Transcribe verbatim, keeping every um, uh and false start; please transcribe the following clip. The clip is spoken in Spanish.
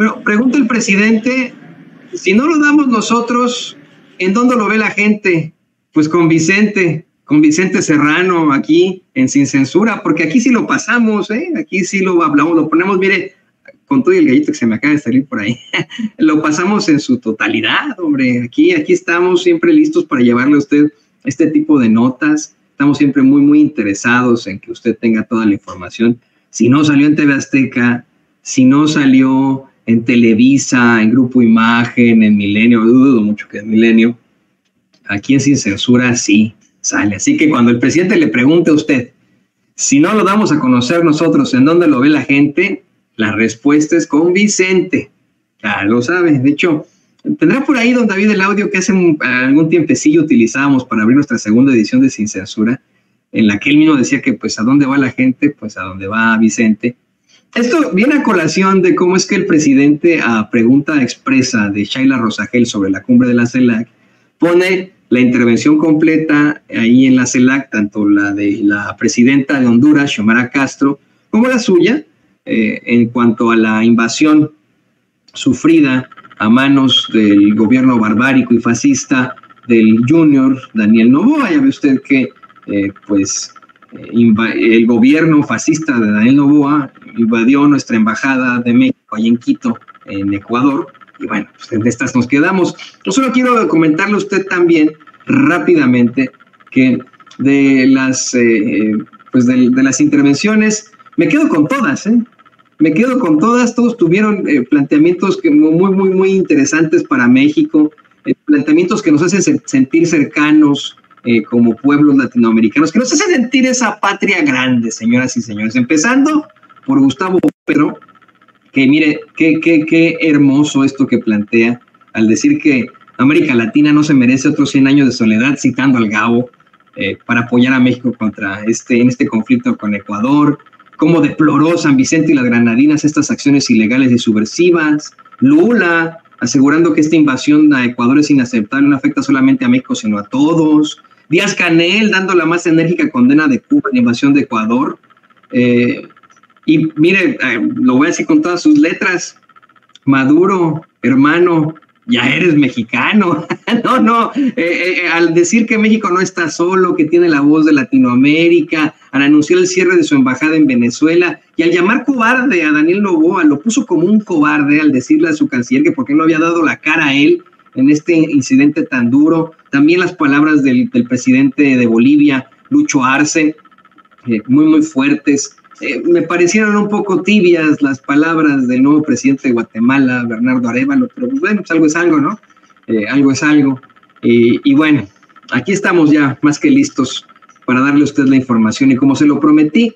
Pero pregunta el presidente, si no lo damos nosotros, ¿en dónde lo ve la gente? Pues con Vicente, con Vicente Serrano aquí en Sin Censura, porque aquí sí lo pasamos, ¿eh? Aquí sí lo hablamos, lo ponemos, mire, con todo el gallito que se me acaba de salir por ahí, lo pasamos en su totalidad, hombre, aquí, aquí estamos siempre listos para llevarle a usted este tipo de notas, estamos siempre muy, muy interesados en que usted tenga toda la información. Si no salió en T V Azteca, si no salió en Televisa, en Grupo Imagen, en Milenio, dudo mucho que es Milenio, aquí en Sin Censura sí sale. Así que cuando el presidente le pregunte a usted, si no lo damos a conocer nosotros, ¿en dónde lo ve la gente? La respuesta es con Vicente. Ya lo sabes. De hecho, tendrá por ahí, don David, el audio que hace un, algún tiempecillo utilizábamos para abrir nuestra segunda edición de Sin Censura, en la que él mismo decía que, pues, ¿a dónde va la gente? Pues, ¿a dónde va Vicente? Esto viene a colación de cómo es que el presidente, a pregunta expresa de Shayla Rosagel sobre la cumbre de la CELAC, pone la intervención completa ahí en la CELAC, tanto la de la presidenta de Honduras, Xiomara Castro, como la suya, eh, en cuanto a la invasión sufrida a manos del gobierno barbárico y fascista del junior Daniel Noboa. Ya ve usted que, eh, pues... el gobierno fascista de Daniel Noboa invadió nuestra embajada de México, allá en Quito, en Ecuador, y bueno, pues de estas nos quedamos. Yo solo quiero comentarle a usted también rápidamente que de las, eh, pues de, de las intervenciones, me quedo con todas, ¿eh? me quedo con todas, todos tuvieron eh, planteamientos que muy, muy, muy interesantes para México, eh, planteamientos que nos hacen se- sentir cercanos, Eh, como pueblos latinoamericanos, que nos hace sentir esa patria grande, señoras y señores. Empezando por Gustavo Petro, que mire, qué, qué, qué hermoso esto que plantea al decir que América Latina no se merece otros cien años de soledad, citando al Gabo, eh, para apoyar a México contra este, en este conflicto con Ecuador, cómo deploró San Vicente y las Granadinas estas acciones ilegales y subversivas, Lula, asegurando que esta invasión a Ecuador es inaceptable, no afecta solamente a México, sino a todos. Díaz-Canel dando la más enérgica condena de Cuba en la invasión de Ecuador. Eh, y mire, eh, lo voy a decir con todas sus letras. Maduro, hermano, ya eres mexicano. no, no, eh, eh, al decir que México no está solo, que tiene la voz de Latinoamérica, al anunciar el cierre de su embajada en Venezuela y al llamar cobarde a Daniel Noboa, lo puso como un cobarde al decirle a su canciller que por qué no había dado la cara a él en este incidente tan duro. También las palabras del, del presidente de Bolivia, Lucho Arce, eh, muy, muy fuertes. Eh, me parecieron un poco tibias las palabras del nuevo presidente de Guatemala, Bernardo Arevalo, pero bueno, pues algo es algo, ¿no? Eh, algo es algo. Y, y bueno, aquí estamos ya más que listos para darle a usted la información. Y como se lo prometí,